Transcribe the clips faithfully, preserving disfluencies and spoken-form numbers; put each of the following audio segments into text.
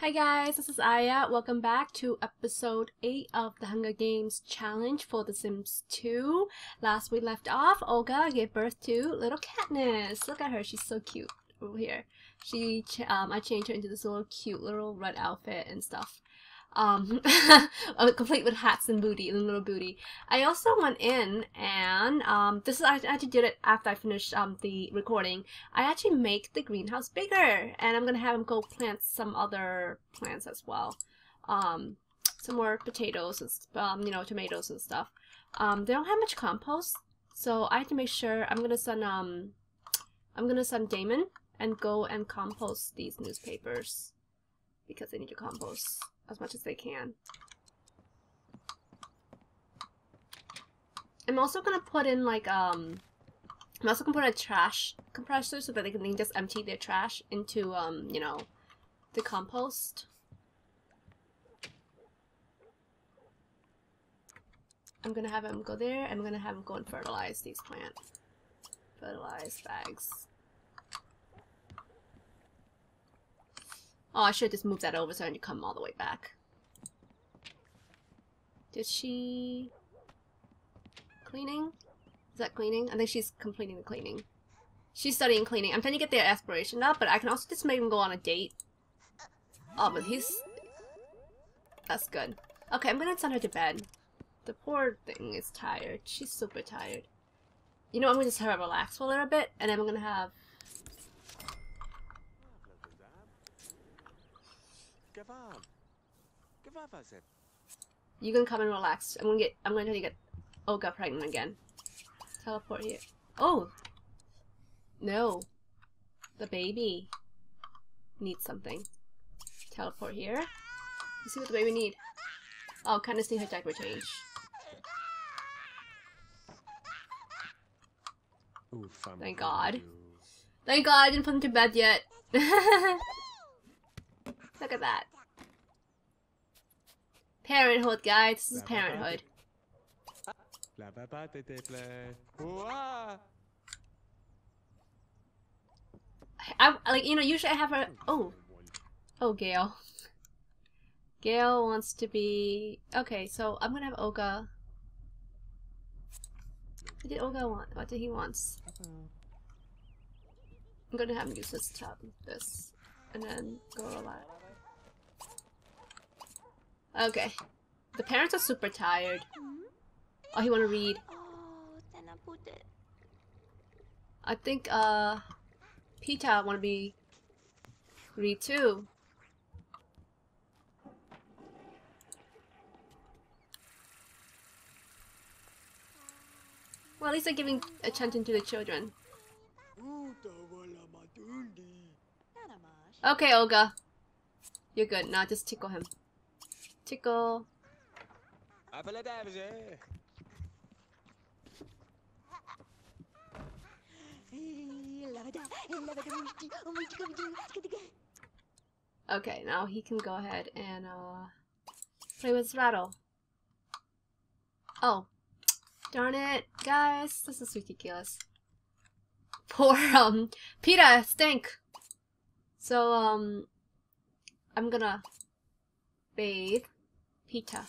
Hi guys, this is Iya. Welcome back to episode eight of The Hunger Games Challenge for The Sims two. Last we left off, Olga gave birth to little Katniss. Look at her, she's so cute over here. She, um, I changed her into this little cute little red outfit and stuff. Um, complete with hats and booty, and little booty. I also went in and, um, this is, I actually did it after I finished, um, the recording. I actually make the greenhouse bigger, and I'm gonna have him go plant some other plants as well. Um, some more potatoes and, um, you know, tomatoes and stuff. Um, they don't have much compost, so I have to make sure I'm gonna send, um, I'm gonna send Damon and go and compost these newspapers because they need to compost as much as they can. I'm also gonna put in like um, I'm also gonna put a trash compressor so that they can, they can just empty their trash into um, you know, the compost. I'm gonna have them go there. I'm gonna have them go and fertilize these plants. Fertilize bags. Oh, I should just move that over so I can come all the way back. Did she... cleaning? Is that cleaning? I think she's completing the cleaning. She's studying cleaning. I'm trying to get their aspiration up, but I can also just make them go on a date. Oh, but he's... that's good. Okay, I'm gonna send her to bed. The poor thing is tired. She's super tired. You know, I'm gonna just have her relax for a little bit, and then I'm gonna have... you can come and relax. I'm gonna get. I'm gonna try to get Olga pregnant again. Teleport here. Oh no, the baby needs something. Teleport here. Let's see what the baby need. Oh, Katniss needs her diaper change. Ooh, thank God. Thank God I didn't put him to bed yet. Look at that. Parenthood, guys. This is parenthood. I, like, you know, usually I have her... oh. Oh, Gale. Gale wants to be... okay, so I'm gonna have Olga. What did Olga want? What did he want? I'm gonna have him use this tub. This. And then go a lot. Okay. The parents are super tired. Oh, he wanna read. I think, uh... Peeta wanna be... read too. Well, at least they're giving attention to the children. Okay, Olga. You're good. Now just tickle him. Tickle. Okay, now he can go ahead and uh, play with his rattle. Oh, darn it, guys! This is ridiculous. Poor um, Peeta stink. So um, I'm gonna bathe Peeta.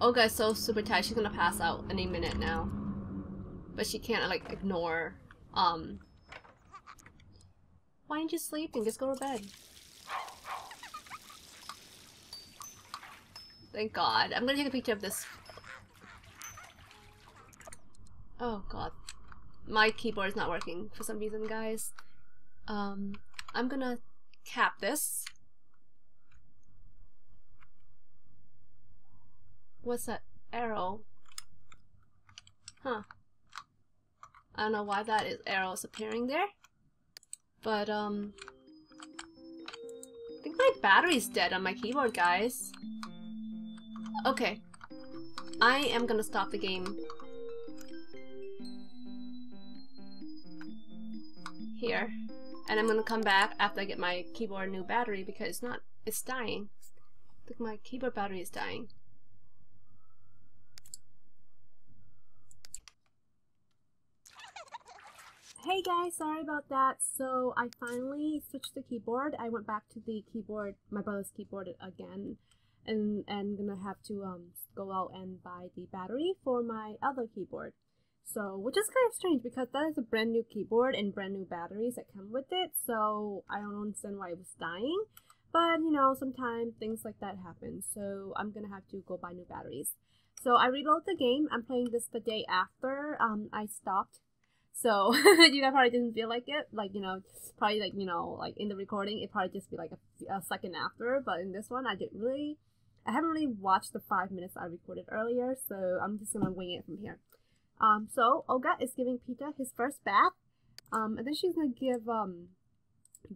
Olga is so super tired. She's gonna pass out any minute now, but she can't like ignore. Um, why aren't you sleeping? Just go to bed. Thank God. I'm gonna take a picture of this. Oh God, my keyboard is not working for some reason, guys. Um, I'm gonna cap this. What's that arrow? Huh. I don't know why that is arrow is appearing there. But um I think my battery's dead on my keyboard, guys. Okay. I am gonna stop the game. Here. And I'm gonna come back after I get my keyboard new battery because it's not it's dying. I think my keyboard battery is dying. Hey guys, sorry about that. So I finally switched the keyboard. I went back to the keyboard, my brother's keyboard again, and and gonna have to um go out and buy the battery for my other keyboard. So, which is kind of strange because that is a brand new keyboard and brand new batteries that come with it. So I don't understand why it was dying, but you know, sometimes things like that happen. So I'm gonna have to go buy new batteries. So I reloaded the game. I'm playing this the day after um I stopped. So you guys probably didn't feel like it, like, you know, probably like, you know, like in the recording, it probably just be like a, a second after. But in this one, I didn't really, I haven't really watched the five minutes I recorded earlier. So I'm just going to wing it from here. Um, so Olga is giving Peeta his first bath. Um, and then she's going to give um,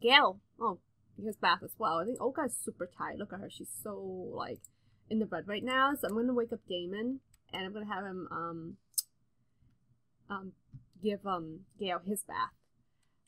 Gale, oh, his bath as well. I think Olga is super tired. Look at her. She's so like in the bed right now. So I'm going to wake up Damon and I'm going to have him, um, um, give um Gale his bath.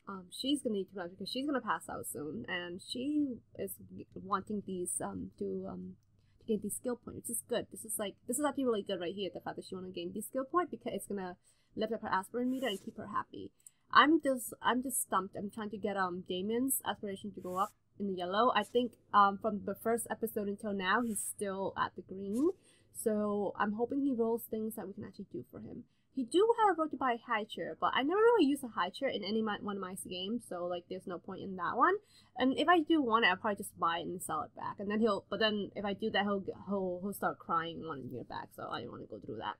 Um, she's gonna need to run because she's gonna pass out soon, and she is wanting these um to um to gain these skill points. This is good. This is like this is actually really good right here. The fact that she want to gain these skill points because it's gonna lift up her aspirin meter and keep her happy. I'm just I'm just stumped. I'm trying to get um Damon's aspiration to go up in the yellow. I think um from the first episode until now he's still at the green. So I'm hoping he rolls things that we can actually do for him. He do have a road to buy a high chair, but I never really use a high chair in any one of my games, so like there's no point in that one. And if I do want it, I'll probably just buy it and sell it back. And then he'll, but then if I do that, he'll he'll, he'll start crying wanting to get it back, so I don't want to go through that.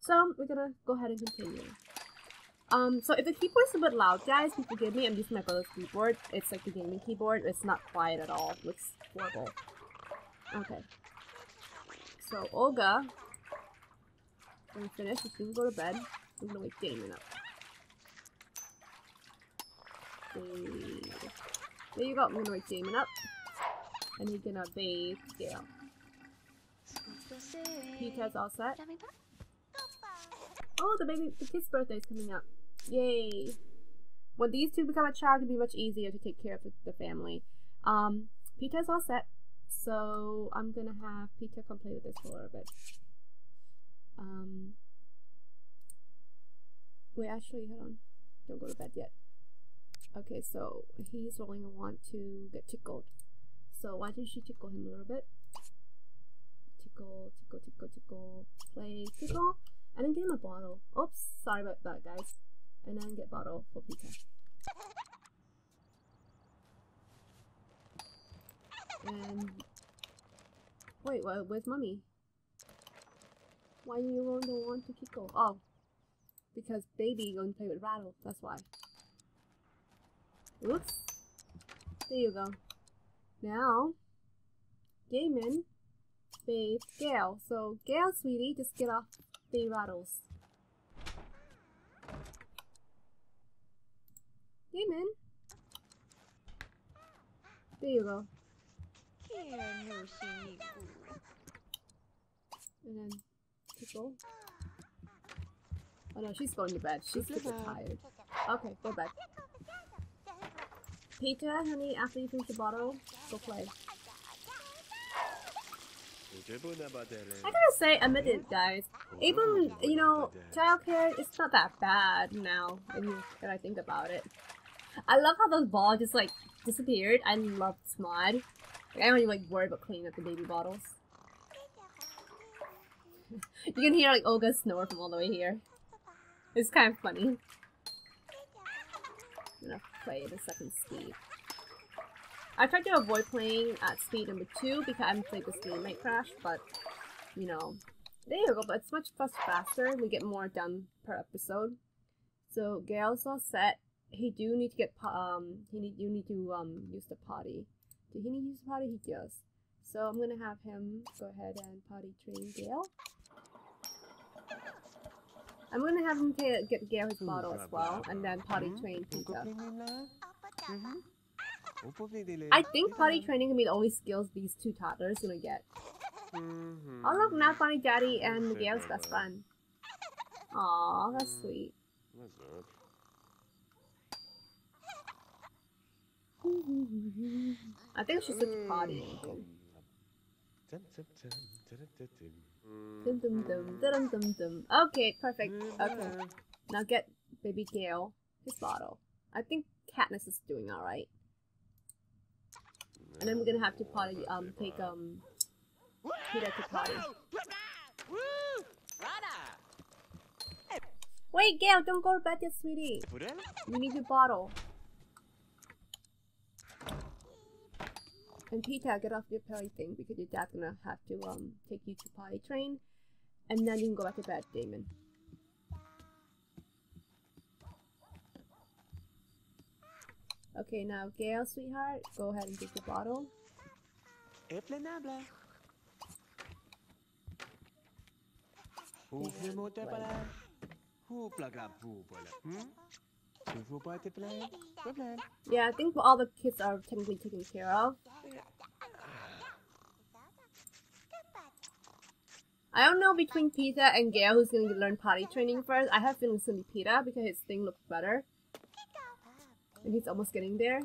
So we're gonna go ahead and continue. Um, so if the keyboard's a bit loud, guys, please forgive me. I'm using my brother's keyboard. It's like the gaming keyboard. It's not quiet at all. It looks horrible. Okay. So Olga. When we finish, we can go to bed. I'm gonna wake Damon up. There you go, I'm gonna wake Damon up. And we're gonna bathe Gale. Peeta's all set. Oh, the baby, the kid's birthday is coming up. Yay! When these two become a child, it'll be much easier to take care of the family. Um, Peeta's all set. So I'm gonna have Peeta come play with this for a little bit. Um, wait, actually, hold on. Don't go to bed yet. Okay, so he's rolling a want to get tickled. So why didn't she tickle him a little bit? Tickle, tickle, tickle, tickle, play, tickle. And then get him a bottle. Oops, sorry about that, guys. And then get bottle for Peeta. And... wait, where's Mommy? Why do you want to want to tickle? Oh, because baby going to play with rattle. That's why. Oops. There you go. Now, Damon, bathe Gale. So Gale, sweetie, just get off the rattles. Damon. There you go. And then. Tickle. Oh no, she's going to bed. She's super tired. Okay, go back. Peeta, honey, after you finish the bottle, go play. I gotta say, admit it, guys. Even, you know, childcare, it's not that bad now that I think about it. I love how those balls just like disappeared. I love this mod. Like, I don't even like worry about cleaning up the baby bottles. You can hear like Olga snore from all the way here. It's kind of funny. I'm gonna play the second speed. I tried to avoid playing at speed number two because I'm afraid this game might crash, but you know, there you go. But it's much faster. We get more done per episode. So Gale's all set. He do need to get um. He need you need to um use the potty. Do he need to use the potty? He does. So I'm gonna have him go ahead and potty train Gale. I'm gonna have him get Gale his bottle as well, and then potty train Peeta. I think potty training can be the only skills these two toddlers are gonna get. Oh look, now Funny Daddy and Gale's best friend. Aw, that's sweet. I think she's such a potty. Dum, dum, dum, dum, dum, dum. Okay, perfect. Okay. Now get baby Gale his bottle. I think Katniss is doing all right. And then we're gonna have to potty, um, take, um, Peeta to potty. Wait, Gale, don't go to bed yet, sweetie. You need your bottle. And Peeta, get off your belly thing because your dad's gonna have to, um, take you to potty train. And then you can go back to bed, Damon. Okay, now Gale, sweetheart, go ahead and get the bottle. Yeah, I think all the kids are technically taken care of. I don't know between Peeta and Gale who's going to learn potty training first. I have feelings going to be Peeta because his thing looks better. And he's almost getting there.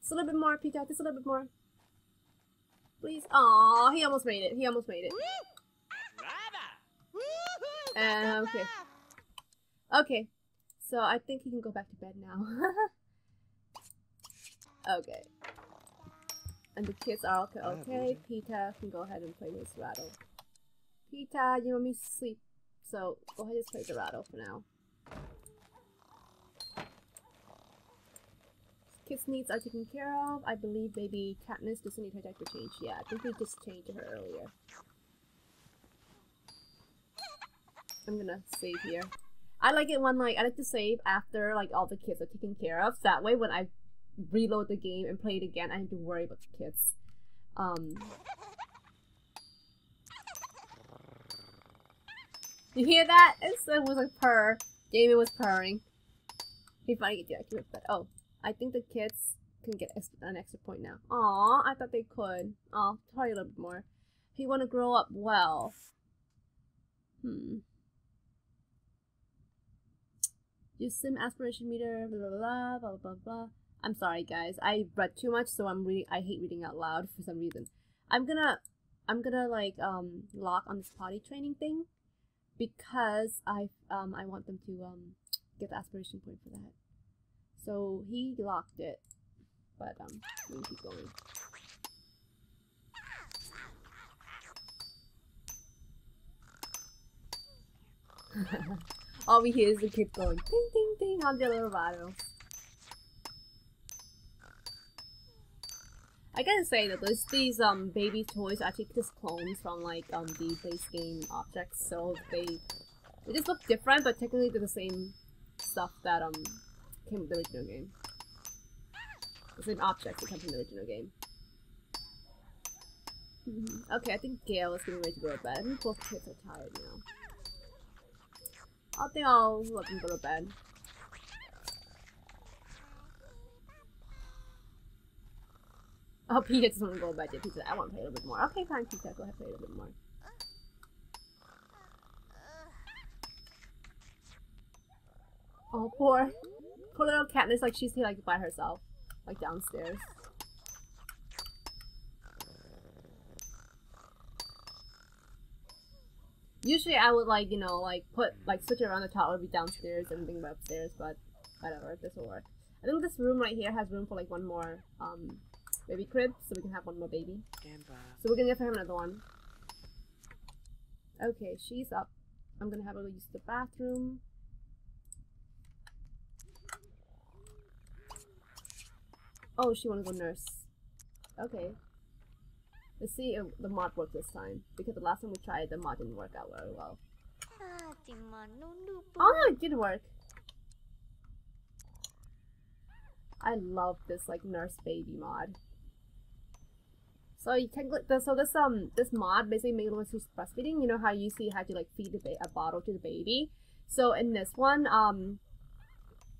Just a little bit more, Peeta. Just a little bit more. Please. Aww, he almost made it. He almost made it. Uh, okay. Okay. So I think he can go back to bed now. Okay. And the kids are okay. Okay. Peeta can go ahead and play this rattle. Peeta, you want me to sleep. So go ahead and play the rattle for now. Kids' needs are taken care of. I believe baby Katniss doesn't need her diaper change. Yeah, I think we just changed her earlier. I'm gonna save here. I like it when like I like to save after like all the kids are taken care of. So that way when I reload the game and play it again, I have to worry about the kids. Um You hear that? It's, it was like purr. Damon was purring. He finally gets deactivated, but oh. I think the kids can get an extra point now. Aw, I thought they could. Aw, probably a little bit more. If you want to grow up well. Hmm. Your sim aspiration meter, blah, blah, blah, blah, blah. I'm sorry, guys. I read too much, so I'm reading. I hate reading out loud for some reason. I'm gonna, I'm gonna, like, um, lock on this potty training thing. Because I, um, I want them to, um, get the aspiration point for that. So he locked it, but um, we can keep going. All we hear is the kids going, ding, ding, ding, on their little bottles. I gotta say that those, these um baby toys are actually just clones from like um the base game objects, so they they just look different, but technically they're the same stuff that um. came with the original game. The same object that comes from the original game. Mm-hmm. Okay, I think Gale is getting ready to go to bed. I think both kids are tired now. I think I'll let them go to bed. Oh, Peeta doesn't want to go to bed yet. Peeta said, I want to play a little bit more. Okay, fine, Peeta, go ahead and play a little bit more. Oh, poor. Poor little Katniss, like she's here like by herself, like downstairs. Usually I would like, you know, like put like switch around the toddler be downstairs and bring her upstairs, but whatever, this will work. I think this room right here has room for like one more um baby crib, so we can have one more baby. So we're gonna get her another one. Okay, she's up. I'm gonna have her use the bathroom. Oh, she wanna go nurse. Okay. Let's see if the mod works this time. Because the last time we tried, the mod didn't work out very well. Oh no, it did work. I love this like nurse baby mod. So you can so this um this mod basically made one who's breastfeeding. You know how you see how to like feed the ba a bottle to the baby. So in this one, um,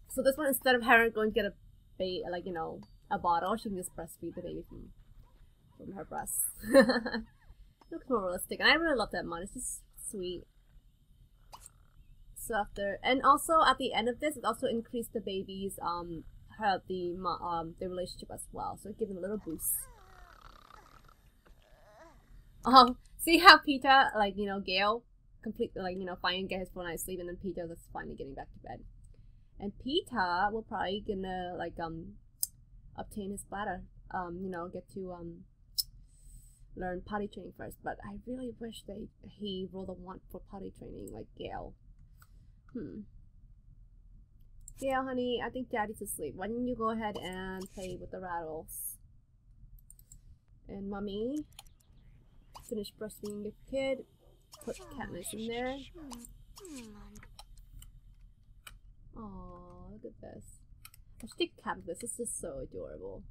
so this one instead of her going to get a ba like you know. a bottle, she can just breastfeed the baby from, from her breasts. Looks more realistic, and I really love that mod. It's just sweet. So after, and also at the end of this, it also increased the baby's um her the um the relationship as well, so it gave them a little boost. Oh, see how Peeta like you know Gale completely like you know finally get his full night's sleep, and then Peeta is finally getting back to bed. and Peeta will probably gonna like um obtain his bladder, um you know, get to um learn potty training first. But I really wish they he rolled a want for potty training like Gale. Hmm. Gale, honey, I think Daddy's asleep. Why don't you go ahead and play with the rattles? And Mommy, finish breastfeeding your kid. Put Katniss in there. Aww, look at this. I should take Katniss. This is just so adorable.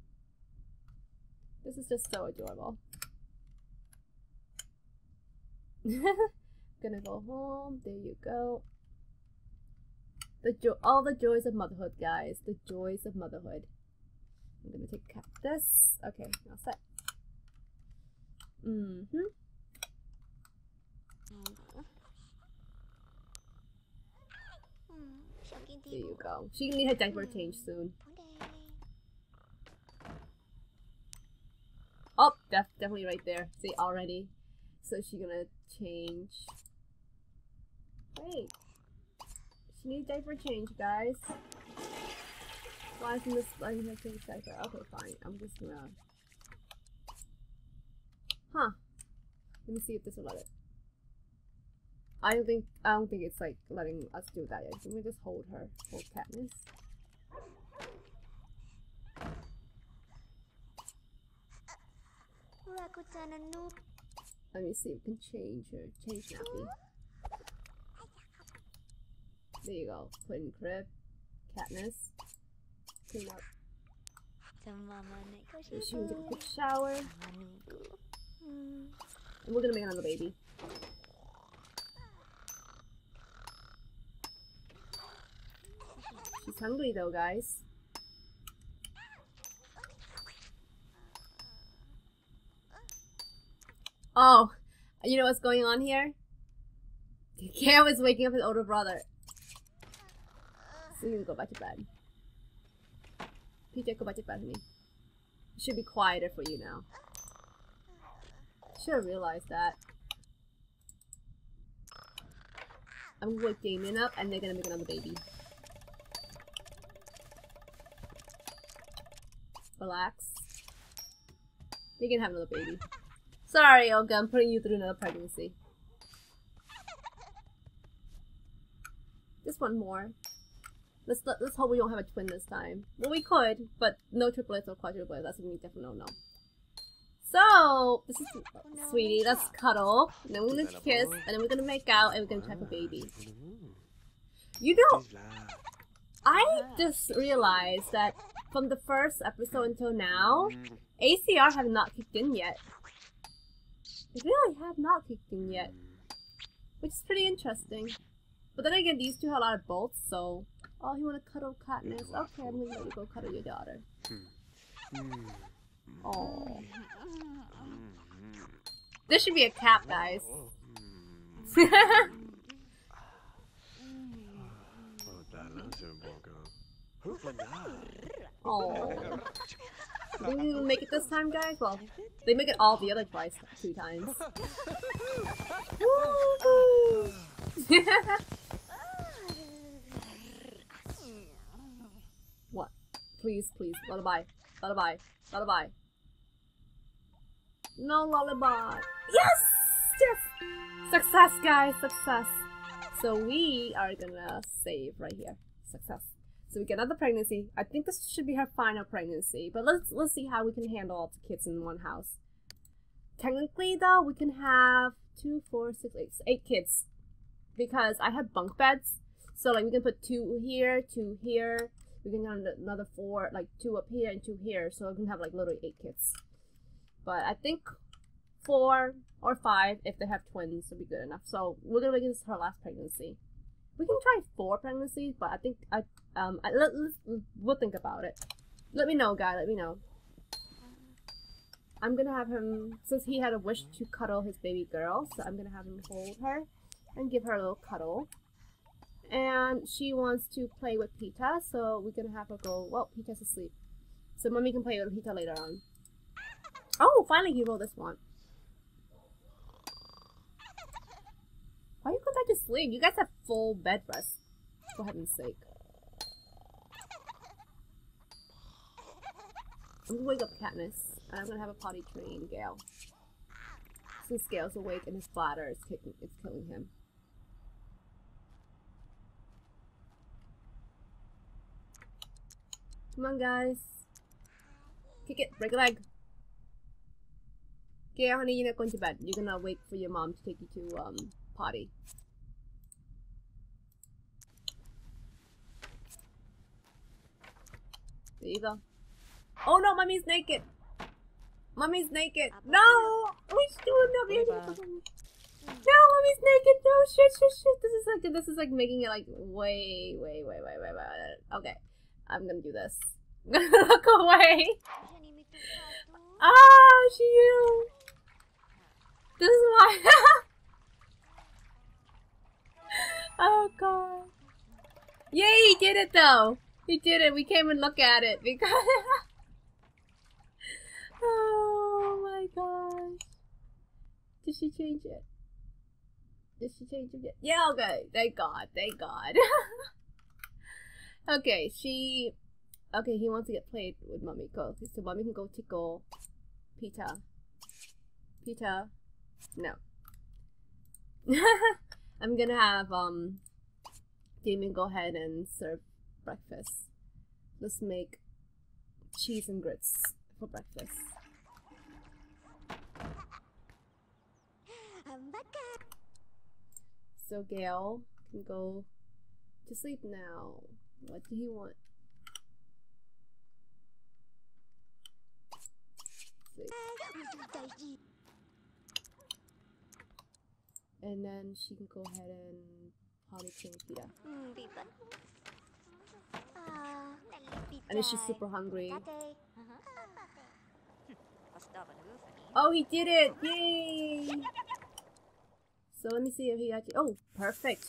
This is just so adorable. Gonna go home. There you go. The jo all the joys of motherhood, guys. The joys of motherhood. I'm gonna take Katniss. Okay, all set. Mm-hmm. There you go. She can need her diaper change soon. Oh, that's definitely right there. See, already. So she's gonna change. Wait. She needs diaper change, guys. Why isn't this letting her change diaper? Okay, fine. I'm just gonna... Huh. Let me see if this will let it. I don't think I don't think it's like letting us do that yet. Can we just hold her? Hold Katniss. Let me see if we can change her. Change nappy. There you go. Put in crib. Katniss. Clean up. She can take a quick shower. And we're gonna make another baby. She's hungry though, guys. Oh, you know what's going on here? Gale is waking up his older brother. So you can go back to bed. Peeta, go back to bed, honey. It should be quieter for you now. Should have realized that. I'm gonna wake Damon up and they're gonna make another baby. Relax. They can have another baby. Sorry, Olga, I'm putting you through another pregnancy. Just one more. Let's let's hope we don't have a twin this time. Well, we could, but no triplets or quadruplets. That's what we definitely don't know. So, this is, sweetie, let's cuddle, and then we're going to kiss, and then we're going to make out, and we're going to have a baby. You know, I just realized that from the first episode until now, A C R have not kicked in yet. They really have not kicked in yet, which is pretty interesting. But then again, these two have a lot of bolts, so... Oh, you want to cuddle Katniss? Okay, I'm going to let you go cuddle your daughter. Oh, this should be a cap, guys. Oh, did we make it this time, guys? Well, they make it all the other twice, two times. What? Please, please, lullaby, lullaby, lullaby. No lullaby. Yes! Yes! Success, guys! Success! So we are gonna save right here. Success. So we get another pregnancy. I think this should be her final pregnancy, but let's let's see how we can handle all the kids in one house. Technically, though, we can have two, four, six, eight, eight kids, because I have bunk beds. So like we can put two here, two here. We can have another four, like two up here and two here. So we can have like literally eight kids. But I think four or five, if they have twins, would be good enough. So we're gonna make this her last pregnancy. We can try four pregnancies, but I think I um I, let, let, we'll think about it. Let me know, guy. Let me know. I'm gonna have him, since he had a wish to cuddle his baby girl. So I'm gonna have him hold her and give her a little cuddle. And she wants to play with Peeta, so we're gonna have her go. Well, Peeta's asleep, so Mommy can play with Peeta later on. Oh, finally he rolled this one. Why you go back to sleep? You guys have full bed rest. For heaven's sake. I'm gonna wake up Katniss, and I'm gonna have a potty train Gale. Since Gale's awake and his bladder is kicking, it's killing him. Come on, guys. Kick it. Break a leg. Gale, honey, you're not going to bed. You're gonna wait for your mom to take you to, um, potty. There you go. Oh no, mommy's naked! Mommy's naked! No! What you doing? No, mommy's naked! No, shit, shit, shit! This is like, this is like making it like way, way, way, way, way, way. Okay, I'm gonna do this. I'm gonna look away. Oh, she you. This is why. Oh god! Yay! He did it though. He did it. We came and looked at it because. Oh my gosh. Did she change it? Did she change it? Yeah, okay. Thank God. Thank God. Okay, she... Okay, he wants to get played with Mommy. Go. So Mommy can go tickle Peeta. Peeta. No. I'm gonna have, um... Damon go ahead and serve breakfast. Let's make cheese and grits for breakfast. So Gale can go to sleep now. What do he want? Sleep. And then she can go ahead and potty train Peeta. And she's super hungry. Oh, he did it! Yay! So let me see if he actually. Oh, perfect!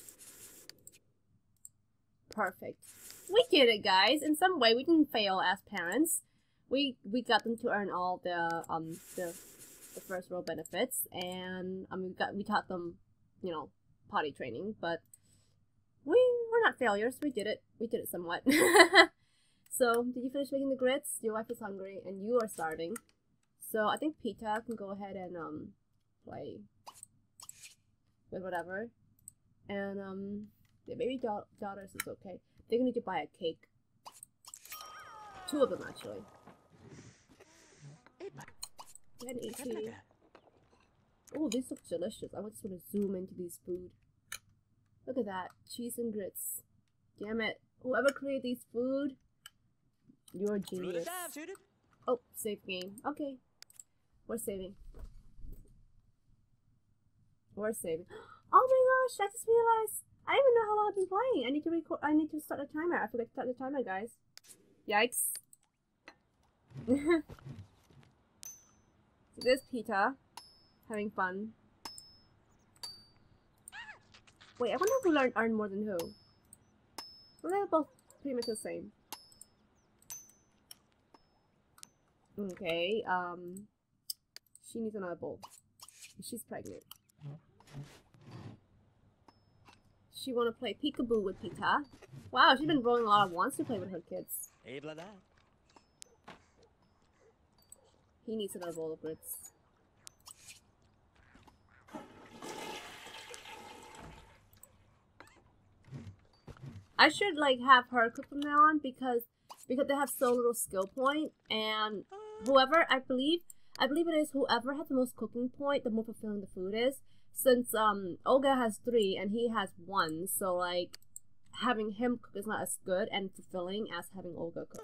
Perfect. We did it, guys. In some way, we didn't fail as parents. We we got them to earn all the um the, the first row benefits, and um we got we taught them, you know, potty training. But we we're not failures. We did it. We did it somewhat. So, did you finish making the grits? Your wife is hungry, and you are starving. So I think Peeta can go ahead and um play with whatever, and um the baby da daughters is okay. They're gonna need to buy a cake. Two of them actually. Oh, these look delicious. I just want to zoom into these food. Look at that, cheese and grits. Damn it! Whoever created these food, you're a genius. Oh, save game. Okay. We're saving. We're saving. Oh my gosh! I just realized I don't even know how long I've been playing. I need to record. I need to start the timer. I forgot to start the timer, guys. Yikes! So there's Peeta having fun. Wait, I wonder who learned earn more than who. Well, they're both pretty much the same. Okay, um, she needs another bowl. She's pregnant. She want to play peekaboo with Peeta. Wow, she's been rolling a lot of wants to play with her kids. He needs another bowl of grits. I should, like, have her cook from now on because, because they have so little skill point, and whoever, I believe, I believe it is whoever has the most cooking point, the more fulfilling the food is. Since, um, Olga has three and he has one, so, like, having him cook is not as good and fulfilling as having Olga cook.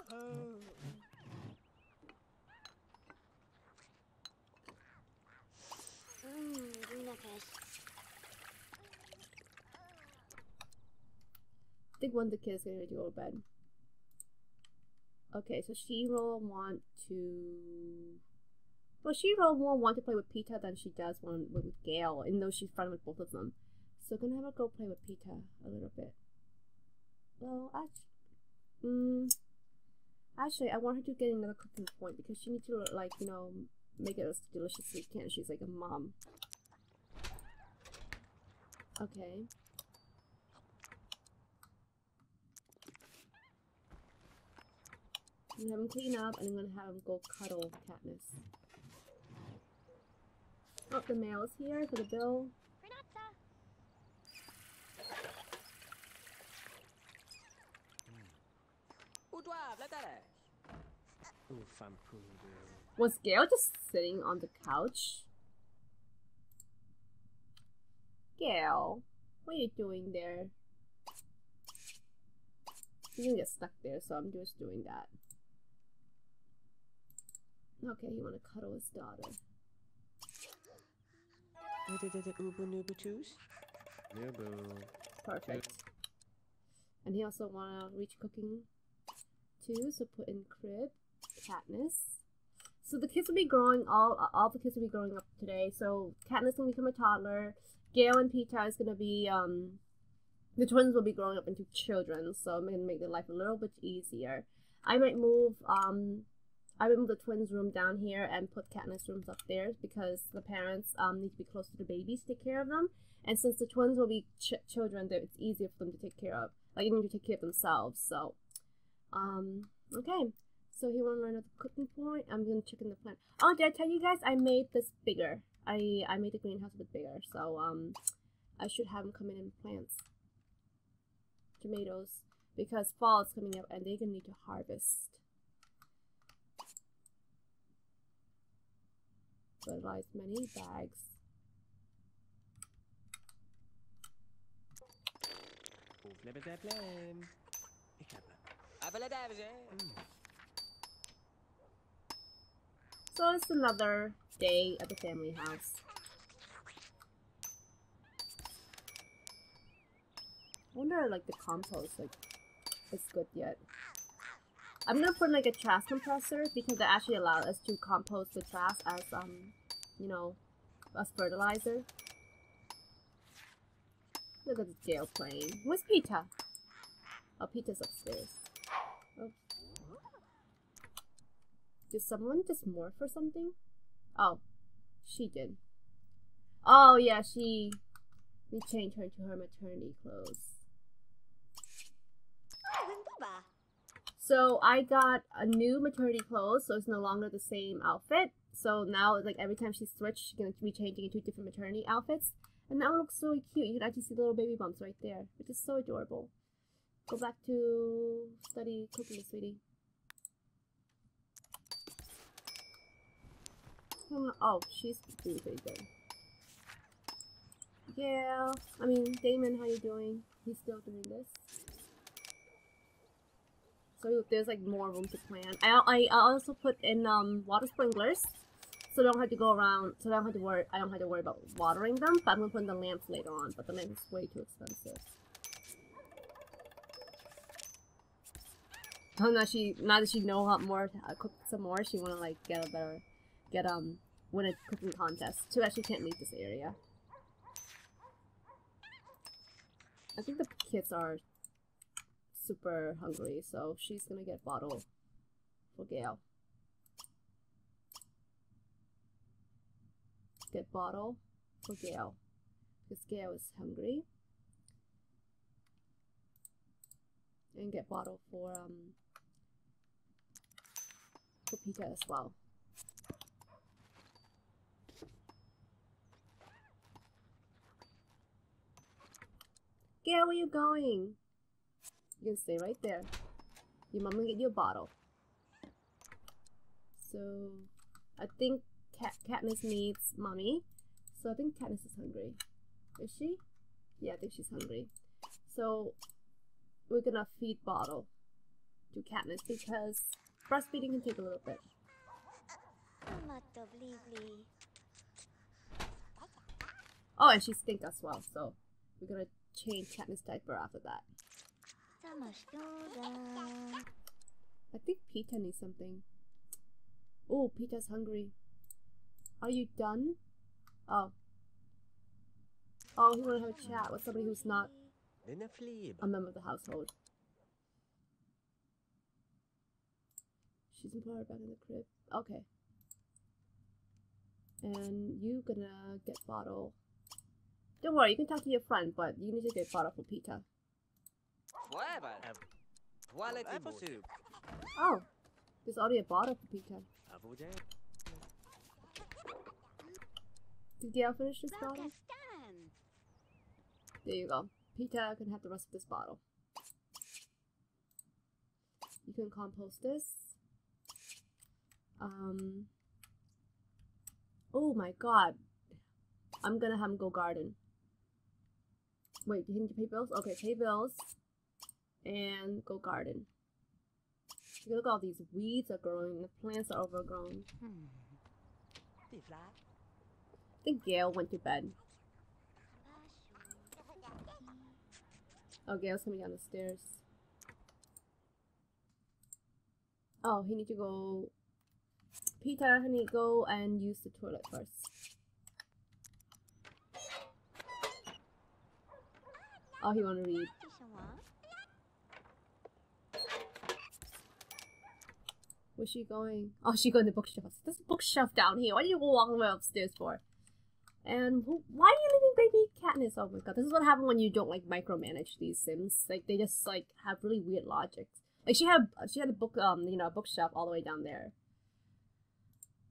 I think one of the kids is gonna go to bed. Okay, so she will want to... Well, she will more want to play with Peeta than she does one with Gale, even though she's friends with both of them. So gonna have her go play with Peeta a little bit. Well, actually, mm, actually, I want her to get another cooking point because she needs to, like, you know, make it as delicious as she can. She's like a mom. Okay. I'm gonna have him clean up, and I'm gonna have him go cuddle Katniss. Oh, the mail is here for the bill. Was Gale just sitting on the couch? Gale, what are you doing there? You're gonna get stuck there, so I'm just doing that. Okay, you wanna cuddle his daughter. Perfect. And he also wanna reach cooking too, so put in crib, Katniss. So the kids will be growing, all all the kids will be growing up today, so Katniss will become a toddler. Gale and Peeta is gonna be, um, the twins will be growing up into children, so I'm gonna make their life a little bit easier. I might move, um, I might move the twins' room down here and put Katniss' rooms up there because the parents um need to be close to the babies to take care of them. And since the twins will be ch children, it's easier for them to take care of. Like, they need to take care of themselves. So, um, okay. So he wanted to learn at the cooking point. I'm gonna check in the plant. Oh, did I tell you guys I made this bigger? I I made the greenhouse a bit bigger, so um, I should have them come in and plants. Tomatoes, because fall is coming up and they're gonna need to harvest. Fertilize many bags. So it's another day at the family house. I wonder, like, the compost, like, it's good yet. I'm gonna put in, like, a trash compressor because it actually allows us to compost the trash as, um, you know, as fertilizer. Look at the Gale playing. Where's Peeta? Oh, Peeta's upstairs. Oh. Did someone just morph or something? Oh, she did. Oh, yeah, she... We changed her to her maternity clothes. So I got a new maternity clothes, so it's no longer the same outfit. So now, like, every time she switched, she's gonna be changing into different maternity outfits. And that one looks really cute. You can actually see the little baby bumps right there, which is so adorable. Go back to study cooking, sweetie. Oh, she's doing pretty good. Yeah, I mean, Damon, how you doing? He's still doing this. So there's, like, more room to plan. I, I, I also put in um water sprinklers, so I don't have to go around. So I don't have to worry. I don't have to worry about watering them. But I'm gonna put in the lamps later on. But the lamp is way too expensive. Oh, now she now that she know how more how to cook some more, she wanna like get a better get um win a cooking contest. Too bad she can't leave this area. I think the kids are super hungry, so she's gonna get a bottle for Gale. Get bottle for Gale. Because Gale is hungry. And get bottle for um for Peeta as well. Gale, where you going? You can stay right there. Your mom will get you a bottle. So, I think Kat Katniss needs mommy. So, I think Katniss is hungry. Is she? Yeah, I think she's hungry. So, we're gonna feed bottle to Katniss because breastfeeding can take a little bit. Oh, and she stinks as well. So, we're gonna change Katniss' diaper after that. I think Peeta needs something. Oh, Peeta's hungry. Are you done? Oh. Oh, he wanna have a chat with somebody who's not a member of the household. She's gonna put her back in the crib. Okay. And you gonna get bottle. Don't worry, you can talk to your friend, but you need to get bottle for Peeta. Oh, There's already a bottle for Peeta. Did Gale finish this bottle? There you go. Peeta can have the rest of this bottle. You can compost this. Um. Oh my god. I'm gonna have him go garden. Wait, do you need to pay bills? Okay, pay bills. And go garden. Look at all these weeds are growing. The plants are overgrown. Hmm. I think Gale went to bed. Oh, Gale's coming down the stairs. Oh, he need to go... Peeta, he need to go and use the toilet first. Oh, he wanna read. Where's she going? Oh, she going to the bookshelf. There's a bookshelf down here. Why do you go walking way upstairs for? And who, why are you leaving baby Katniss? Oh my god, this is what happens when you don't like micromanage these Sims. Like they just like have really weird logics. Like she had she had a book um you know a bookshelf all the way down there.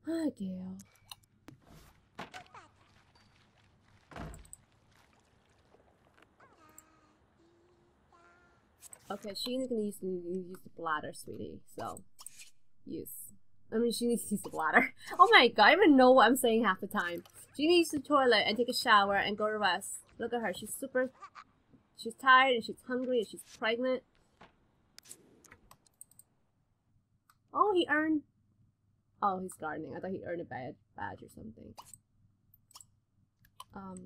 Ah, Gale. Okay, she's gonna use use the bladder, sweetie. So. Use. I mean, she needs to use the bladder. Oh my god, I don't even know what I'm saying half the time. She needs to use the toilet and take a shower and go to rest. Look at her. She's super... She's tired and she's hungry and she's pregnant. Oh, he earned... Oh, he's gardening. I thought he earned a badge, badge or something. Um,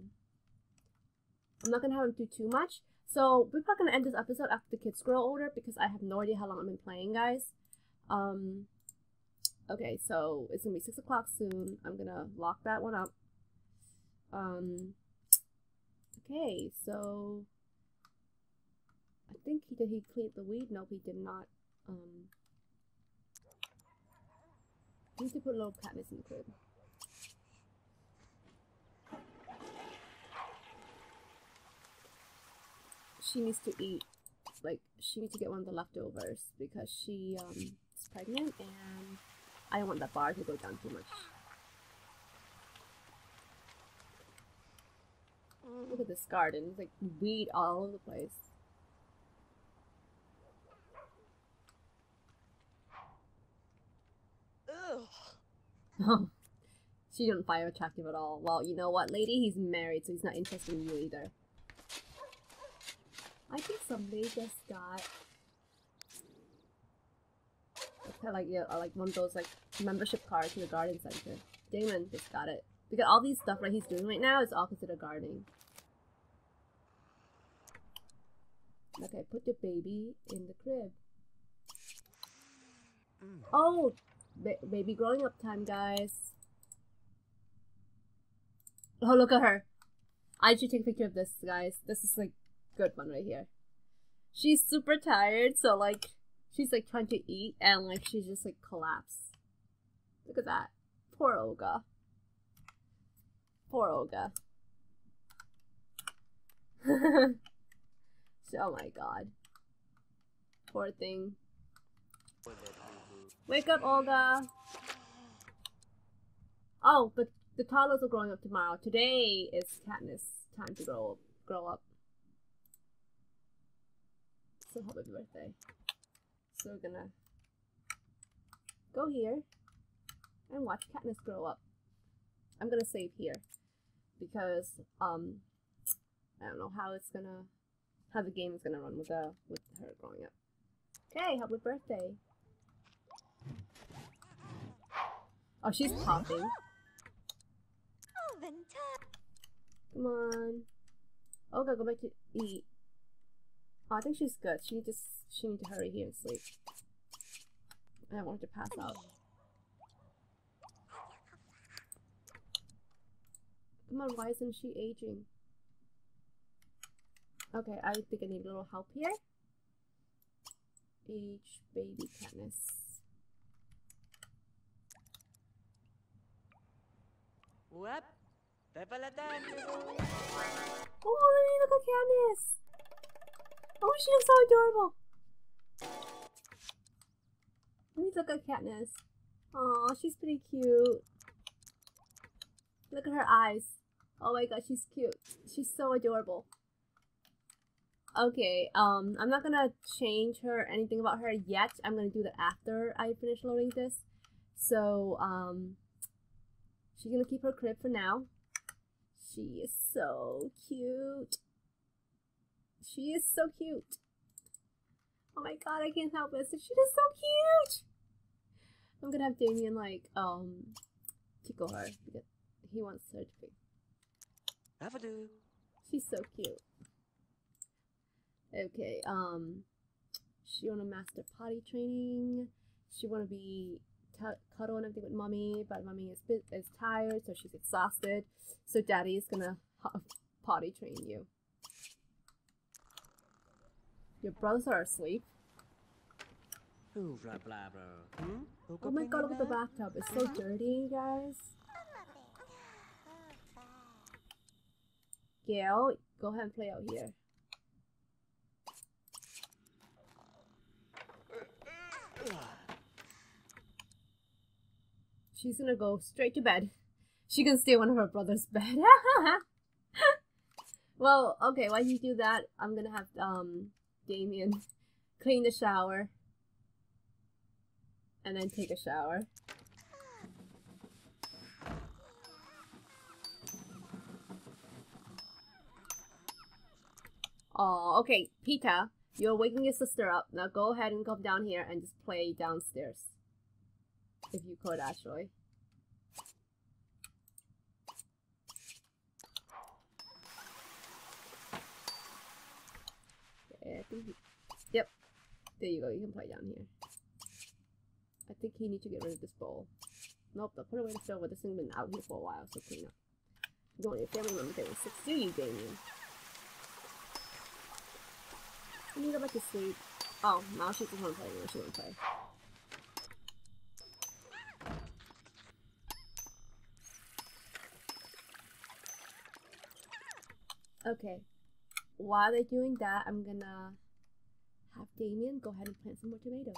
I'm not going to have him do too much. So, we're probably going to end this episode after the kids grow older because I have no idea how long I've been playing, guys. Um, okay, so it's gonna be six o'clock soon. I'm gonna lock that one up. Um, okay, so I think he did he clean the weed? No, he did not. Um, I need to put a little Katniss in the crib. She needs to eat. Like, she needs to get one of the leftovers because she, um, pregnant, and I don't want that bar to go down too much. Look at this garden, it's like weed all over the place. Ugh. She didn't find him attractive at all. Well, you know what, lady? He's married, so he's not interested in you either. I think somebody just got. Kind of like yeah, like one of those like membership cards in the garden center. Damon just got it because all these stuff right he's doing right now is all considered gardening. Okay, put the baby in the crib. Mm. Oh, ba baby growing up time, guys. Oh, look at her. I should take a picture of this, guys. This is like good one right here. She's super tired, so like. She's like trying to eat and like she's just like collapsed. Look at that. Poor Olga. Poor Olga. Oh my god. Poor thing. Wake up, Olga! Oh, but the toddlers are growing up tomorrow. Today is Katniss. Time to grow up. Grow up. So happy birthday. So we're gonna go here and watch Katniss grow up. I'm gonna save here because um I don't know how it's gonna how the game is gonna run with uh with her growing up. Okay, happy birthday. Oh, she's popping. Come on. Olga, go back to eat. Oh, I think she's good. She just she needs to hurry here and sleep. I don't want her to pass out. Come on, why isn't she aging? Okay, I think I need a little help here. Age baby Katniss. What? Oh, look at Katniss! Oh, she looks so adorable! I need look at Katniss. Aw, she's pretty cute. Look at her eyes. Oh my god, she's cute. She's so adorable. Okay, um, I'm not gonna change her, anything about her yet. I'm gonna do that after I finish loading this. So, um, she's gonna keep her crib for now. She is so cute. She is so cute. Oh my god, I can't help it. She's just so cute. I'm gonna have Damien, like, um, tickle her. He wants her to be. Avadu. She's so cute. Okay, um, she wanna master potty training. She wanna be cuddle and everything with mommy, but mommy is is tired, so she's exhausted. So daddy is gonna potty train you. Your brothers are asleep. Oh my god, look at the bathtub. It's so dirty, guys. Gale, go ahead and play out here. She's gonna go straight to bed. She can stay on her brother's bed. Well, okay, while you do that, I'm gonna have um Damien clean the shower. And then take a shower. Oh, okay, Peeta, you're waking your sister up. Now go ahead and come down here and just play downstairs. If you could, actually. Okay, I think he... Yep. There you go, you can play down here. I think he needs to get rid of this bowl. Nope, don't put away the silver. This thing's been out here for a while, so clean up. You don't want your family member getting sick, do you, Damien? Let me go back to sleep. Oh, now she doesn't want to play anymore. She won't play. Okay, while they're doing that, I'm gonna have Damien go ahead and plant some more tomatoes.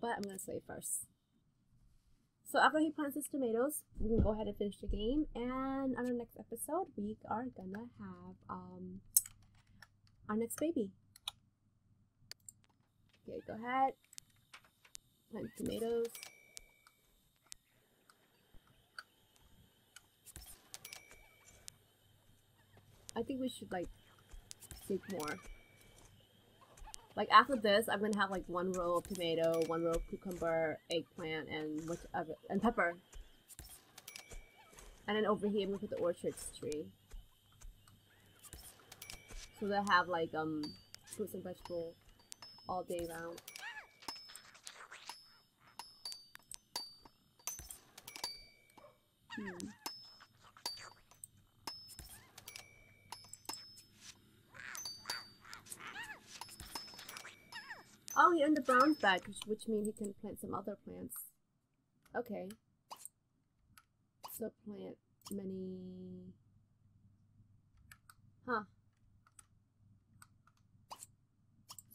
But I'm gonna save first. So after he plants his tomatoes, we can go ahead and finish the game. And on our next episode, we are gonna have um, our next baby. Okay, go ahead. Plant tomatoes. I think we should like dig more. Like after this, I'm gonna have like one row of tomato, one row of cucumber, eggplant, and whatever, and pepper. And then over here, I'm gonna put the orchards tree. So they'll have like um fruits and vegetables all day round. Hmm. Oh, he earned the brown bag, which, which means he can plant some other plants. Okay. So plant many... Huh.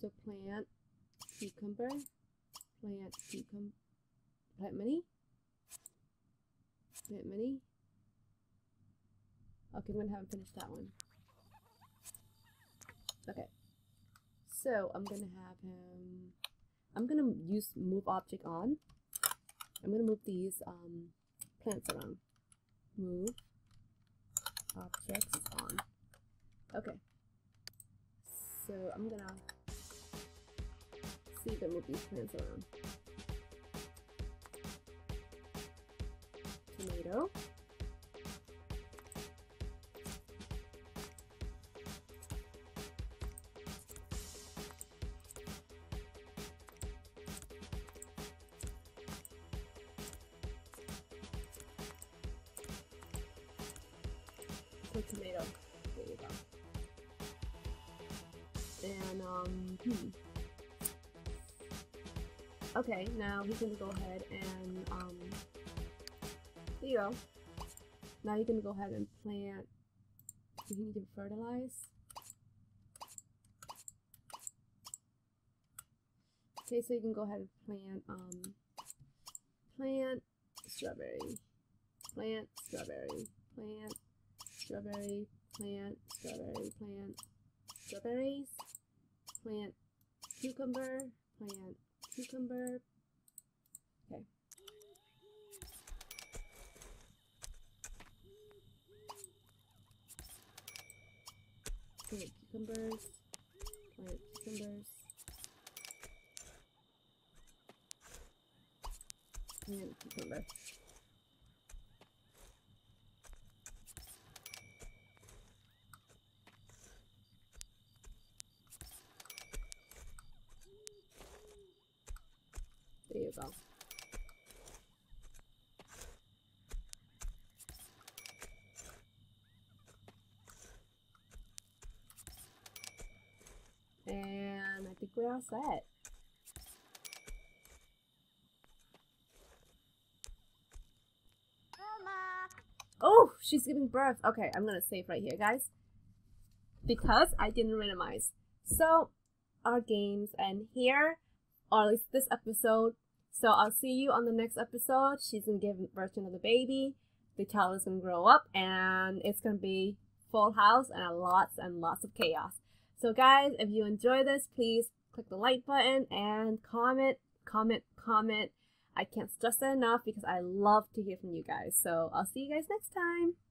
So plant cucumber, plant cucumber, plant many? Plant many? Okay, I'm gonna have him finish that one. Okay. So I'm gonna have him. I'm gonna use move object on. I'm gonna move these um, plants around. Move objects on. Okay. So I'm gonna see if I move these plants around. Tomato. Tomato. There you go. And, um, hmm. Okay, now he's gonna go ahead and, um, there you go. Now you can go ahead and plant Do we need to fertilize? Okay, so you can go ahead and plant, um, plant, strawberry, plant, strawberry, plant, strawberry, plant, strawberry, plant, strawberries, plant, cucumber, plant, cucumber. Okay. Plant cucumbers, plant cucumbers. Plant cucumber. There you go. And I think we're all set. Oh, she's giving birth. Okay, I'm gonna save right here, guys, because I didn't randomize. So our games end here, or at least this episode. So I'll see you on the next episode. She's gonna give birth to another baby. The child is gonna grow up, and it's gonna be full house and a lots and lots of chaos. So guys, if you enjoy this, please click the like button and comment, comment, comment. I can't stress that enough because I love to hear from you guys. So I'll see you guys next time.